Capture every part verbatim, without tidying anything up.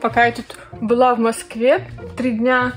пока я тут была в Москве три дня,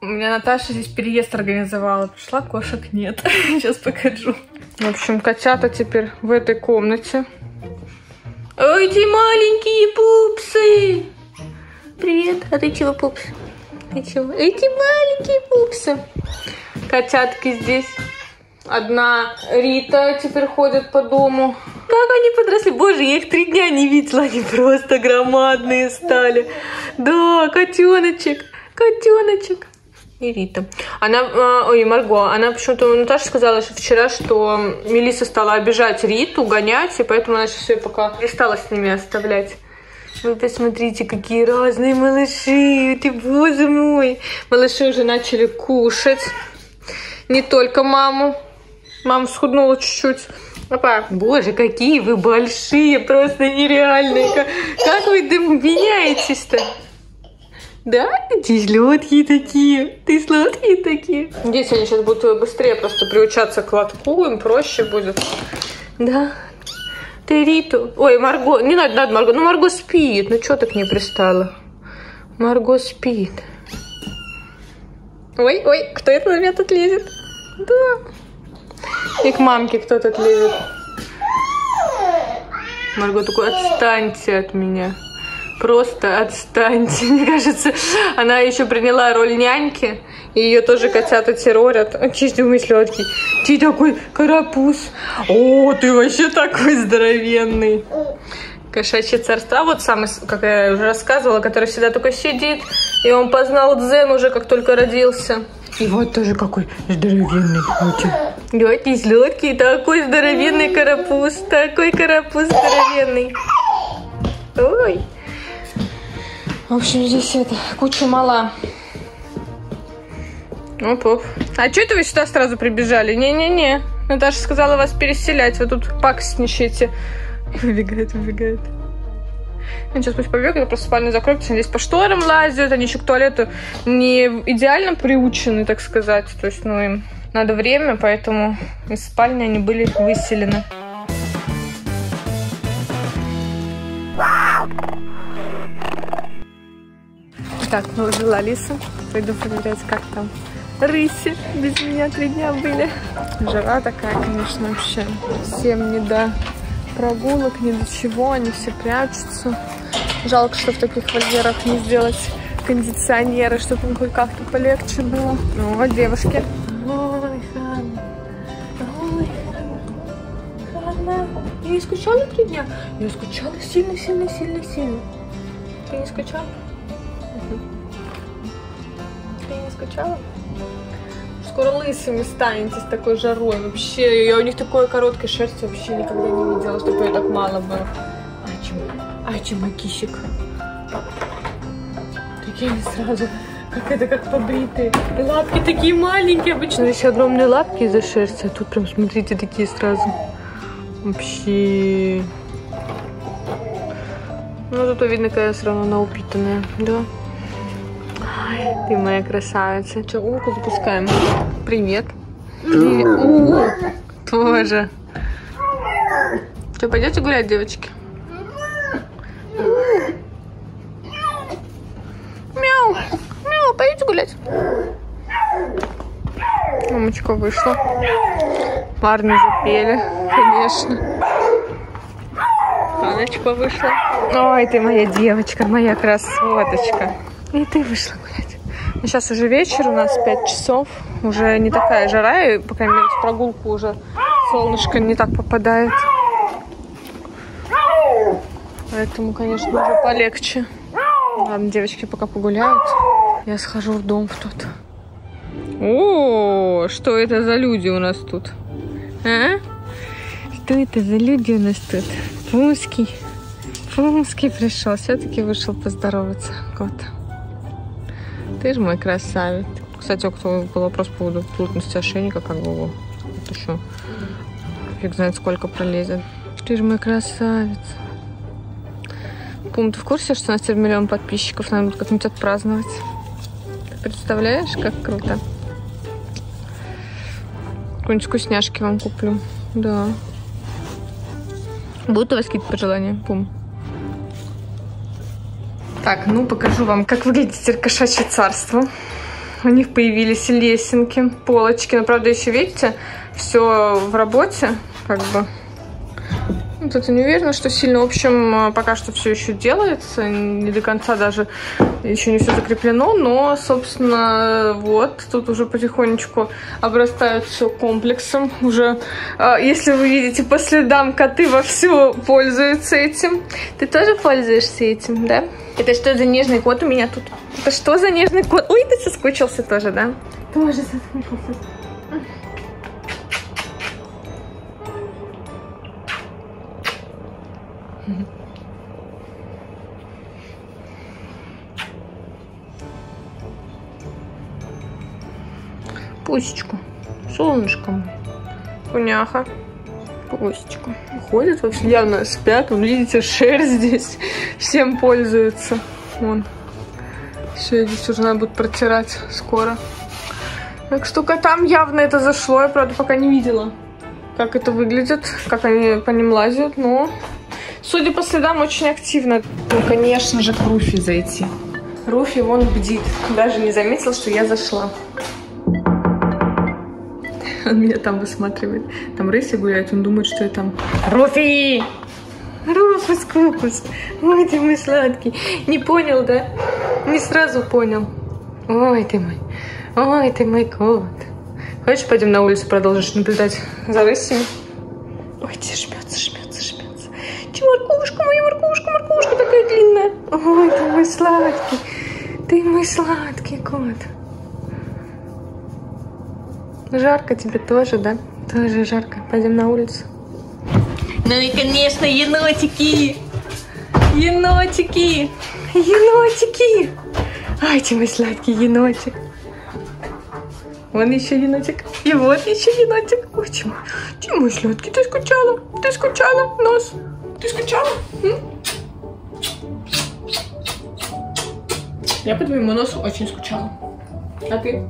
у меня Наташа здесь переезд организовала. Пришла, кошек нет. Сейчас покажу. В общем, котята теперь в этой комнате. Ой, эти маленькие пупсы! Привет, а ты чего, пупс? Ты чего? Эти маленькие пупсы. Котятки здесь. Одна Рита теперь ходит по дому. Как они подросли? Боже, я их три дня не видела. Они просто громадные стали. Да, котеночек. Котеночек. И Рита. Она, ой, Марго, она почему-то, Наташа сказала что вчера, что Мелисса стала обижать Риту, гонять, и поэтому она сейчас все пока не стала с ними оставлять. Вы посмотрите, какие разные малыши. Ты, боже мой. Малыши уже начали кушать. Не только маму. Мама схуднула чуть-чуть. Боже, какие вы большие, просто нереальные. Как, как вы дым меняетесь-то? Да? Здесь сладкие такие. Ты сладкие такие. Здесь они сейчас будут быстрее просто приучаться к лотку, им проще будет. Да. Ты Риту... Ой, Марго... Не надо, надо, Марго. Ну, Марго спит. Ну, что ты к ней пристала? Марго спит. Ой, ой, кто это на меня тут лезет? Да. И к мамке кто тут лезет. Марго такой, отстаньте от меня. Просто отстаньте. Мне кажется, она еще приняла роль няньки. И ее тоже котята террорят. Чисто умы сладкий. Ты такой карапуз. О, ты вообще такой здоровенный. Кошачье царство. А вот самый, как я уже рассказывала, который всегда только сидит. И он познал дзен уже, как только родился. И вот тоже какой здоровенный. Да, ты сладкий. Такой здоровенный карапуз. Такой карапуз здоровенный. Ой. В общем, здесь это, куча мала. Оп-оп. А что это вы сюда сразу прибежали? Не-не-не. Наташа сказала вас переселять. Вы тут пакостничаете. Убегает, убегает. Ну, сейчас пусть побегает, я просто спальню закрою, потому что здесь по шторам лазят. Они еще к туалету не идеально приучены, так сказать. То есть, ну, им надо время, поэтому из спальни они были выселены. Так, наложила Алису. Пойду проверять, как там рыси. Без меня три дня были. Жара такая, конечно, вообще. Всем не до прогулок, не до чего. Они все прячутся. Жалко, что в таких вольерах не сделать кондиционеры, чтобы им хоть как-то полегче было. Ну вот, девушки. Ой, Ханна. Ой, Ханна. Я не скучала три дня? Я скучала сильно-сильно-сильно-сильно. Ты не скучала? Ты не скучала? Скоро лысыми станете с такой жарой. Вообще, я у них такой короткой шерсти вообще никогда не видела, чтобы ее так мало было. А чему? А чему кисик? Такие они сразу, как это, как побритые. И лапки такие маленькие обычно. Здесь огромные лапки из-за шерсти, а тут прям, смотрите, такие сразу. Вообще... Ну, зато видно, какая все равно она упитанная, да? Ай, ты моя красавица. Че, улку запускаем? Привет. Тоже. Че, пойдете гулять, девочки? Мяу. Мяу, пойдете гулять? Мамочка вышла. Парни запели, конечно. Аночка вышла. Ой, ты моя девочка, моя красоточка. И ты вышла гулять. Ну, сейчас уже вечер, у нас пять часов. Уже не такая жара, и, по крайней мере, в прогулку уже солнышко не так попадает. Поэтому, конечно, уже полегче. Ладно, девочки пока погуляют. Я схожу в дом в тот. О, что это за люди у нас тут? А? Что это за люди у нас тут? Пумский. Пумский пришел. Все-таки вышел поздороваться. Кот. Ты же мой красавец. Кстати, был вопрос по поводу плотности ошейника, как бы. Вот еще. Фиг знает, сколько пролезет. Ты же мой красавец. Пум, ты в курсе, что у нас теперь миллион подписчиков? Надо будет как-нибудь отпраздновать. Ты представляешь, как круто? Какую-нибудь вкусняшки вам куплю. Да. Будут у вас какие-то пожелания? Пум. Так, ну покажу вам, как выглядит теперь кошачье царство. У них появились лесенки, полочки. Но, правда, еще, видите, все в работе, как бы. Вот это не уверена, что сильно. В общем, пока что все еще делается. Не до конца даже еще не все закреплено. Но, собственно, вот тут уже потихонечку обрастают все комплексом. Уже, если вы видите, по следам коты вовсю пользуются этим. Ты тоже пользуешься этим, да? Это что за нежный кот у меня тут? Это что за нежный кот? Ой, ты соскучился тоже, да? Тоже соскучился. Пусечку, солнышко мой, куняха, пусечку. Ходят вообще, явно спят, вон, видите, шерсть здесь, всем пользуются. Вон, все, здесь уже надо будет протирать скоро. Так что котам явно это зашло, я, правда, пока не видела, как это выглядит, как они по ним лазят, но... Судя по следам, очень активно. Ну, конечно же, к Руфи зайти. Руфи вон бдит. Даже не заметил, что я зашла. Он меня там высматривает. Там рыси гуляют, он думает, что я там... Руфи! Руфус, кукус! Ой, ты мой сладкий. Не понял, да? Не сразу понял. Ой, ты мой. Ой, ты мой кот. Хочешь, пойдем на улицу, продолжишь наблюдать за рысями? Ой, тебе жмется, жмется, жмется. Морковушка моя, морковушка, морковушка такая длинная. Ой, ты мой сладкий. Ты мой сладкий кот. Жарко тебе тоже, да? Тоже жарко. Пойдем на улицу. Ну и, конечно, енотики. Енотики. Енотики. Ай, ты мой сладкий енотик. Вон еще енотик. И вот еще енотик. Ой, ты мой, ты мой сладкий, ты скучала. Ты скучала, нос. Ты скучала? М? Я по твоему носу очень скучала. А ты?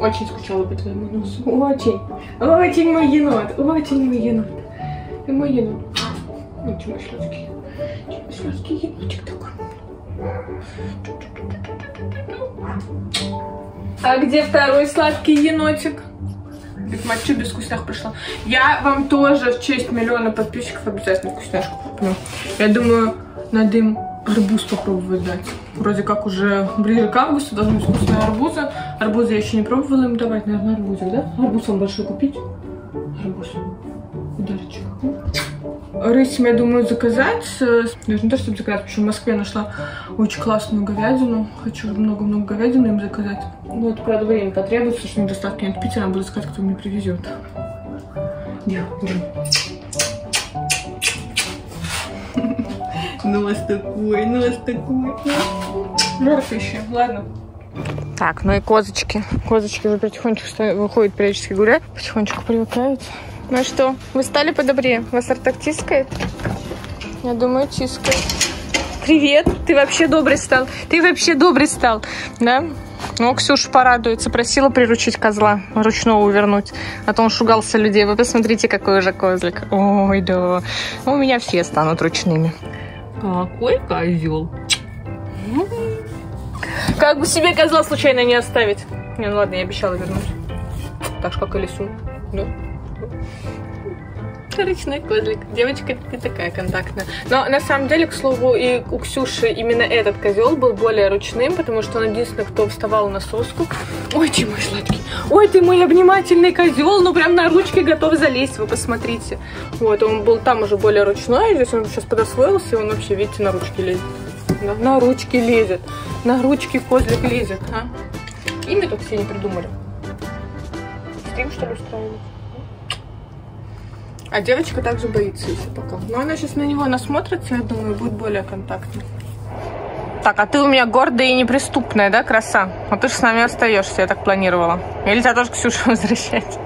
Очень скучала по твоему носу. Очень. Очень мой енот. Очень мой енот. Ты мой енот. Ну, ты мой сладкий. Ты мой сладкий енотик такой. А где второй сладкий енотик? Мальчик без вкусняшек пришла. Я вам тоже в честь миллиона подписчиков обязательно вкусняшку куплю. Я думаю, надо им арбуз попробовать дать. Вроде как уже ближе к августу должны быть вкусные арбузы. Арбузы я еще не пробовала им давать. Наверное, арбузик, да? Арбуз вам большой купить. Арбуз. Ударочек. Рысям, я думаю, заказать. Даже не то, чтобы заказать, потому что в Москве нашла очень классную говядину. Хочу много-много говядины им заказать. Ну, это, правда, время потребуется, потому что недостатки нет в Питере. Она будет искать, кто мне привезет. Дел, нос такой, нос такой. Морф еще, ладно. Так, ну и козочки. Козочки уже потихонечку выходят, периодически гулять. Потихонечку привыкают. Ну что, вы стали подобрее? Вас Артак тискает? Я думаю, тискает. Привет, ты вообще добрый стал. Ты вообще добрый стал, да? Ну, Ксюша порадуется. Просила приручить козла, ручного вернуть. А то он шугался людей. Вы посмотрите, какой уже козлик. Ой, да. У меня все станут ручными. Какой козел. Как бы себе козла случайно не оставить. Не, ну ладно, я обещала вернуть. Так же, как и Лису. Да? Ручной козлик. Девочка не такая контактная. Но на самом деле, к слову, и у Ксюши именно этот козел был более ручным, потому что он единственный, кто вставал на соску. Ой, ты мой сладкий. Ой, ты мой обнимательный козел. Ну, прям на ручке готов залезть, вы посмотрите. Вот, он был там уже более ручной. Здесь он сейчас подосвоился, и он вообще, видите, на ручки лезет. Да, на ручки лезет. На ручки козлик лезет, а? Имя тут все не придумали. Стрим, что ли, устраивать? А девочка также боится еще пока. Но она сейчас на него насмотрится, я думаю, будет более контактной. Так, а ты у меня гордая и неприступная, да, краса? А ты же с нами остаешься, я так планировала. Или тебя тоже Ксюша возвращать?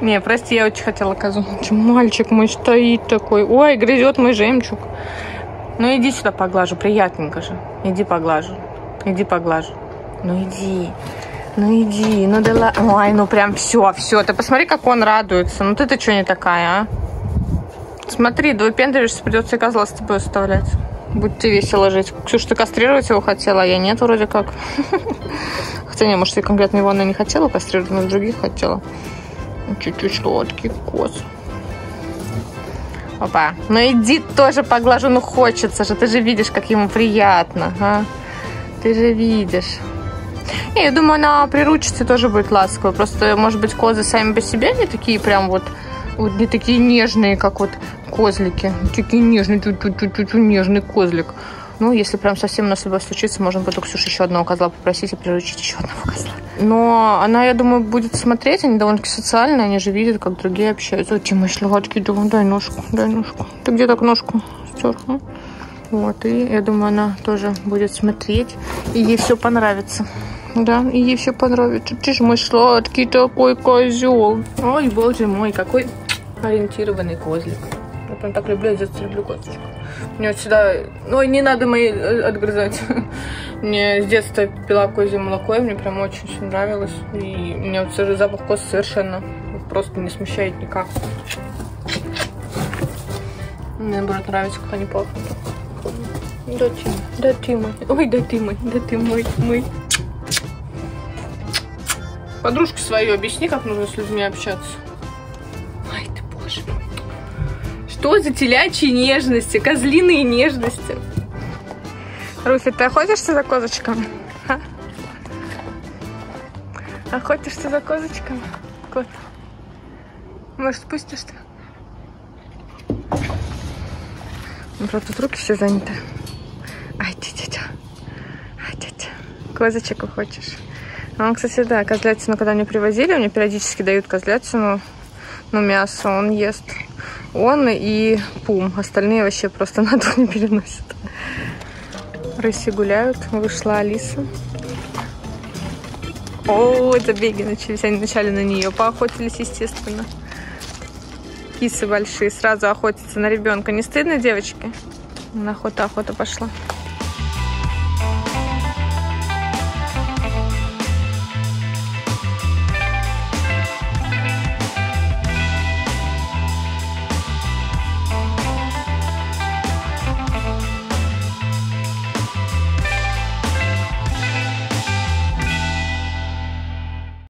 Не, прости, я очень хотела козу. Мальчик мой стоит такой. Ой, грызет мой жемчуг. Ну иди сюда поглажу, приятненько же. Иди поглажу. Иди поглажу. Ну иди. Ну иди, ну дала. Ой, ну прям все, все. Ты посмотри, как он радуется. Ну ты-то что не такая, а? Смотри, да выпендриваешься, придется и козла с тобой оставлять. Будьте весело жить. Ксюша, ты кастрировать его хотела, а я нет вроде как. Хотя не, может, и конкретно его она не хотела кастрировать, но других хотела. Чуть-чуть сладкий кот. Опа. Ну иди тоже поглажу, ну хочется же. Ты же видишь, как ему приятно. А? Ты же видишь. Не, я думаю, она приручится, тоже будет ласково. Просто, может быть, козы сами по себе не такие прям вот, вот не такие нежные, как вот козлики. Такие нежные, чуть-чуть нежный козлик. Ну, если прям совсем у нас любовь случится, можно будет у Ксюши еще одного козла попросить и приручить еще одного козла. Но она, я думаю, будет смотреть, они довольно-таки социальные, они же видят, как другие общаются. Вот, Тима, сладкий, дай ножку, дай ножку. Ты где так ножку стер? Вот, и я думаю, она тоже будет смотреть, и ей все понравится. Да, и ей все понравится. Ты же мой сладкий такой козел. Ой, боже мой, какой ориентированный козлик. Я прям так люблю, я детстве люблю козочку. Мне вот сюда... Ой, не надо мои отгрызать. Мне с детства пила козье молоко, и мне прям очень все нравилось. И мне вот запах коз совершенно просто не смущает никак. Мне, наоборот, нравится, как они пахнут. Да ты, да ты мой. Ой, да ты мой, да ты мой, мой. Подружке свою объясни, как нужно с людьми общаться. Ай ты, боже. Что за телячьи нежности, козлиные нежности? Руфи, ты охотишься за козочком? А? Охотишься за козочком? Кот. Может, спустишь-то? Правда, тут руки все заняты. Ай, тетя, ай, тетя. Козочек хочешь? Он, кстати, да, козлятину, когда мне привозили, мне периодически дают козлятину, но мясо он ест. Он и Пум. Остальные вообще просто на дом не переносят. Рыси гуляют. Вышла Алиса. О, это беги начались. Они вначале на нее поохотились, естественно. Кисы большие. Сразу охотятся на ребенка. Не стыдно, девочки? На охоту-охота пошла.